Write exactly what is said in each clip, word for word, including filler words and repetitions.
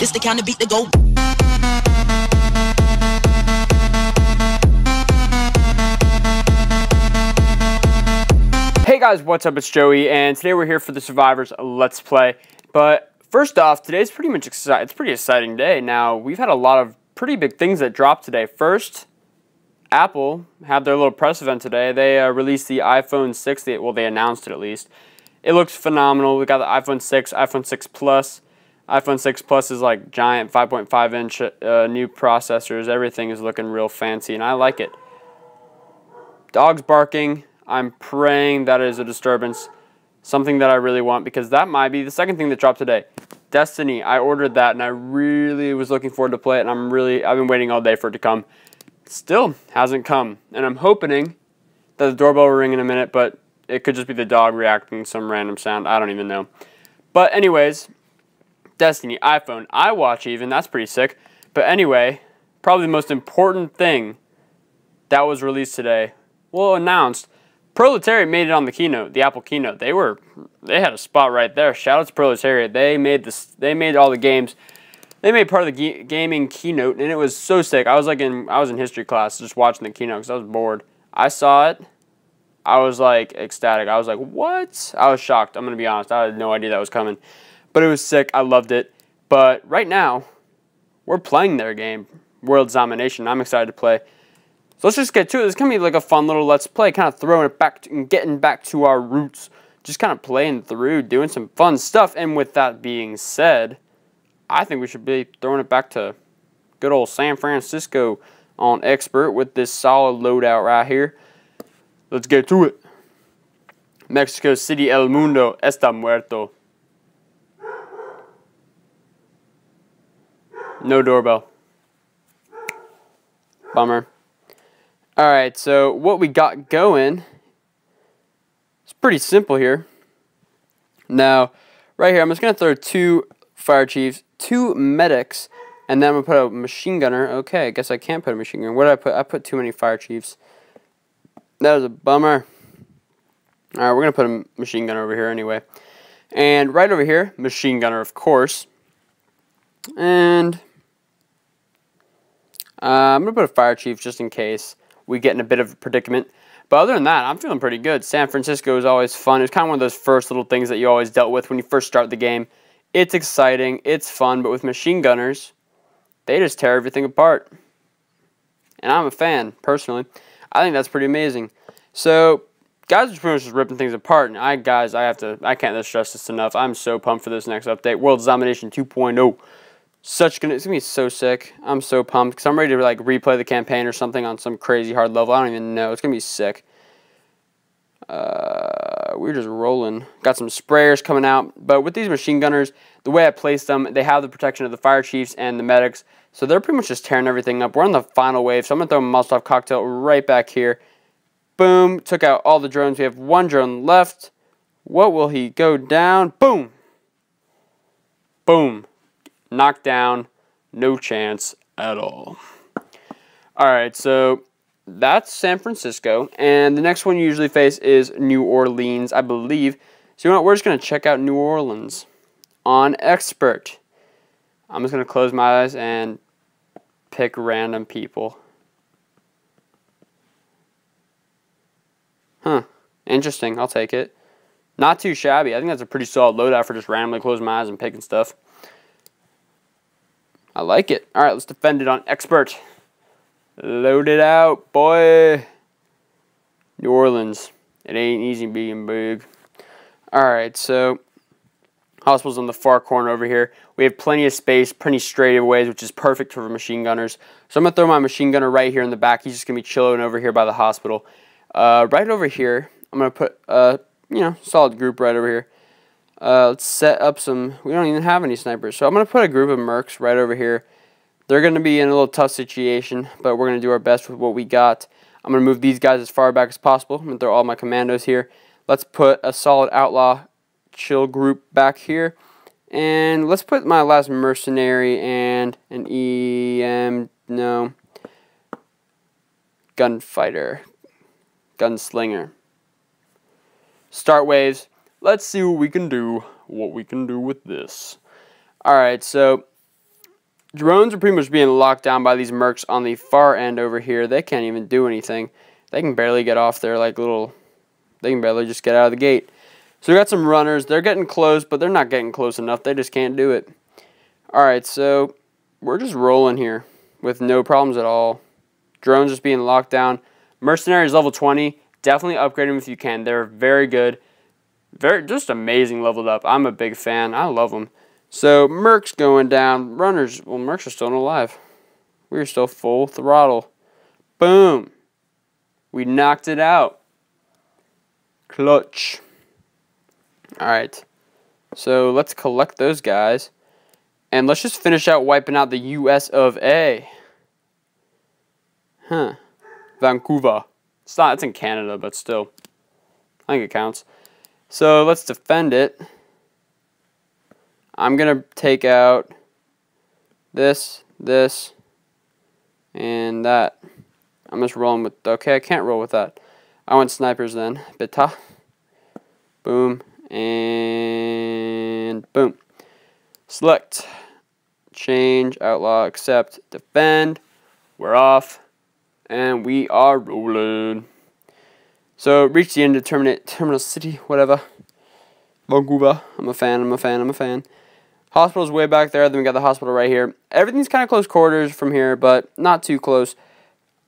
This the kind of beat that go. Hey guys, what's up? It's Joey, and today we're here for the Survivors Let's Play. But first off, today's pretty much exciting. It's a pretty exciting day. Now we've had a lot of pretty big things that dropped today. First, Apple had their little press event today. They uh, released the iPhone six. They, well, they announced it at least. It looks phenomenal. We got the iPhone six, iPhone six Plus. iPhone six Plus is like giant five point five inch uh, new processors. Everything is looking real fancy, and I like it. Dogs barking. I'm praying that is a disturbance. Something that I really want, because that might be the second thing that dropped today. Destiny. I ordered that, and I really was looking forward to play it, and I'm really, I've been waiting all day for it to come. Still hasn't come, and I'm hoping that the doorbell will ring in a minute, but it could just be the dog reacting to some random sound. I don't even know. But anyways, Destiny, iPhone, iWatch even, that's pretty sick. But anyway, probably the most important thing that was released today, well, announced, Proletariat made it on the keynote, the Apple keynote. They were, they had a spot right there. Shout out to Proletariat. They made this, they made all the games. They made part of the gaming keynote, and it was so sick. I was like in, I was in history class just watching the keynote because I was bored. I saw it. I was like ecstatic. I was like, what? I was shocked. I'm going to be honest. I had no idea that was coming. But it was sick. I loved it. But right now, we're playing their game, World Zombination. I'm excited to play. So let's just get to it. This is going to be like a fun little let's play, kind of throwing it back to, and getting back to our roots. Just kind of playing through, doing some fun stuff. And with that being said, I think we should be throwing it back to good old San Francisco on Expert with this solid loadout right here. Let's get to it. Mexico City, El Mundo está muerto. No doorbell. Bummer. Alright, so what we got going is pretty simple here. Now, right here, I'm just going to throw two fire chiefs, two medics, and then I'm going to put a machine gunner. Okay, I guess I can't put a machine gunner. What did I put? I put too many fire chiefs. That was a bummer. All right, we're going to put a machine gunner over here anyway. And right over here, machine gunner, of course. And uh, I'm going to put a fire chief just in case we get in a bit of a predicament. But other than that, I'm feeling pretty good. San Francisco is always fun. It's kind of one of those first little things that you always dealt with when you first start the game. It's exciting. It's fun. But with machine gunners, they just tear everything apart. And I'm a fan, personally. I think that's pretty amazing. So, guys are pretty much just ripping things apart, and I, guys, I have to, I can't stress this enough. I'm so pumped for this next update, World Zombination two point oh. Such gonna, it's gonna be so sick. I'm so pumped because I'm ready to like replay the campaign or something on some crazy hard level. I don't even know. It's gonna be sick. Uh, we're just rolling. Got some sprayers coming out, but with these machine gunners, the way I place them, they have the protection of the fire chiefs and the medics, so they're pretty much just tearing everything up. We're on the final wave, so I'm gonna throw a Molotov cocktail right back here. Boom! Took out all the drones. We have one drone left. What will he go down? Boom! Boom! Knocked down. No chance at all. All right, so that's San Francisco, and the next one you usually face is New Orleans, I believe. So you know what? We're just gonna check out New Orleans on Expert. I'm just gonna close my eyes and pick random people. Huh. Interesting. I'll take it. Not too shabby. I think that's a pretty solid loadout for just randomly closing my eyes and picking stuff. I like it. All right, let's defend it on Expert. Load it out, boy. New Orleans. It ain't easy being big. Alright, so hospital's on the far corner over here. We have plenty of space, plenty straightaways, which is perfect for machine gunners. So I'm going to throw my machine gunner right here in the back. He's just going to be chilling over here by the hospital. Uh, right over here, I'm going to put a you know, solid group right over here. Uh, let's set up some... We don't even have any snipers. So I'm going to put a group of mercs right over here. They're going to be in a little tough situation, but we're going to do our best with what we got. I'm going to move these guys as far back as possible. I'm going to throw all my commandos here. Let's put a solid outlaw chill group back here. And let's put my last mercenary and an E M... No. Gunfighter. Gunslinger. Start waves. Let's see what we can do. What we can do with this. Alright, so Drones are pretty much being locked down by these mercs on the far end over here. They can't even do anything. They can barely get off their like little... They can barely just get out of the gate. So we got some runners. They're getting close, but they're not getting close enough. They just can't do it. Alright, so we're just rolling here with no problems at all. Drones just being locked down. Mercenaries level twenty. Definitely upgrade them if you can. They're very good. Very, just amazing leveled up. I'm a big fan. I love them. So mercs going down. Runners. Well, mercs are still alive. We're still full throttle. Boom. We knocked it out. Clutch. Alright. So let's collect those guys. And let's just finish out wiping out the U S of A. Huh. Vancouver. It's not, it's in Canada, but still. I think it counts. So let's defend it. I'm going to take out this, this, and that. I'm just rolling with... Okay, I can't roll with that. I want snipers then. Beta. Boom. And boom. Select. Change. Outlaw. Accept. Defend. We're off. And we are rolling. So, reach the indeterminate terminal city, whatever. Vancouver. I'm a fan, I'm a fan, I'm a fan. Hospital's way back there, then we got the hospital right here. Everything's kind of close quarters from here, but not too close.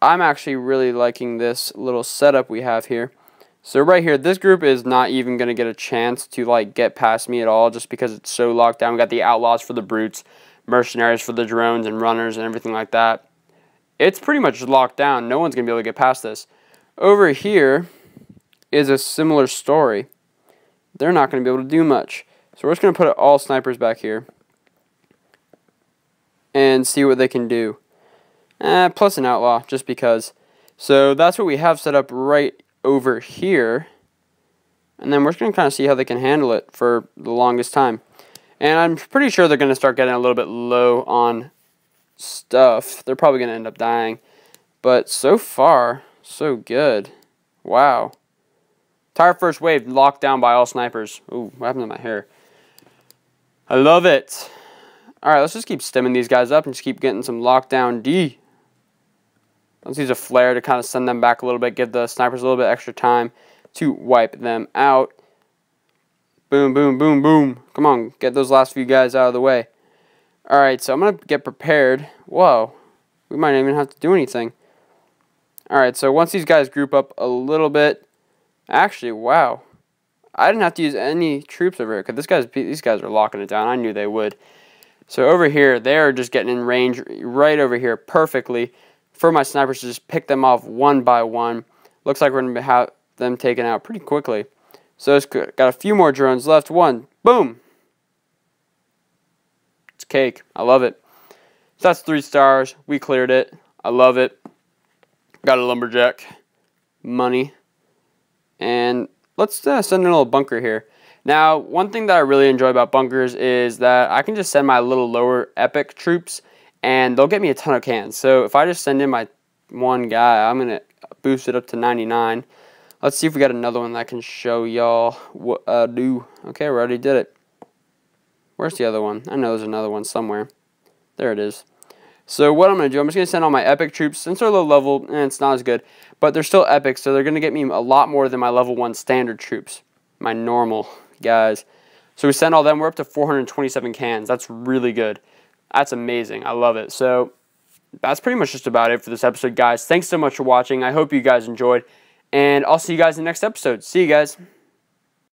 I'm actually really liking this little setup we have here. So right here, this group is not even going to get a chance to like get past me at all just because it's so locked down. We got the outlaws for the brutes, mercenaries for the drones and runners and everything like that. It's pretty much locked down. No one's going to be able to get past this. Over here is a similar story. They're not going to be able to do much. So we're just going to put all snipers back here and see what they can do. Eh, plus an outlaw, just because. So that's what we have set up right over here. And then we're just going to kind of see how they can handle it for the longest time. And I'm pretty sure they're going to start getting a little bit low on stuff. They're probably going to end up dying. But so far, so good. Wow. Entire first wave locked down by all snipers. Ooh, what happened to my hair? I love it. Alright, let's just keep stemming these guys up and just keep getting some lockdown D. Let's use a flare to kind of send them back a little bit, give the snipers a little bit extra time to wipe them out. Boom, boom, boom, boom. Come on, get those last few guys out of the way. Alright, so I'm going to get prepared. Whoa, we might not even have to do anything. Alright, so once these guys group up a little bit... Actually, wow. I didn't have to use any troops over here, because this guy's, these guys are locking it down. I knew they would. So over here, they're just getting in range right over here perfectly for my snipers to just pick them off one by one. Looks like we're going to have them taken out pretty quickly. So it's got a few more drones left. One. Boom. It's cake. I love it. So that's three stars. We cleared it. I love it. Got a lumberjack. Money. And let's uh, send in a little bunker here. Now, one thing that I really enjoy about bunkers is that I can just send my little lower epic troops, and they'll get me a ton of cans. So if I just send in my one guy, I'm going to boost it up to ninety-nine. Let's see if we got another one that can show y'all what I do. Okay, we already did it. Where's the other one? I know there's another one somewhere. There it is. So what I'm going to do, I'm just going to send all my epic troops. Since they're low level, eh, it's not as good. But they're still epic, so they're going to get me a lot more than my level one standard troops. My normal guys. So we send all them. We're up to four hundred twenty-seven cans. That's really good. That's amazing. I love it. So that's pretty much just about it for this episode, guys. Thanks so much for watching. I hope you guys enjoyed. And I'll see you guys in the next episode. See you guys.